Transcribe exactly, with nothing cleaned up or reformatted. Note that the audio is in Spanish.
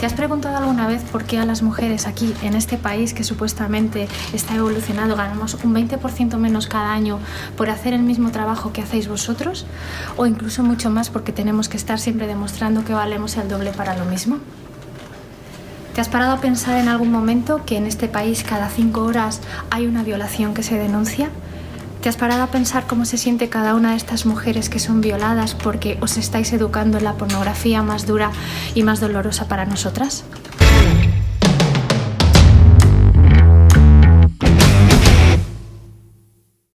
¿Te has preguntado alguna vez por qué a las mujeres aquí, en este país que supuestamente está evolucionado, ganamos un veinte por ciento menos cada año por hacer el mismo trabajo que hacéis vosotros? ¿O incluso mucho más porque tenemos que estar siempre demostrando que valemos el doble para lo mismo? ¿Te has parado a pensar en algún momento que en este país cada cinco horas hay una violación que se denuncia? ¿Te has parado a pensar cómo se siente cada una de estas mujeres que son violadas porque os estáis educando en la pornografía más dura y más dolorosa para nosotras?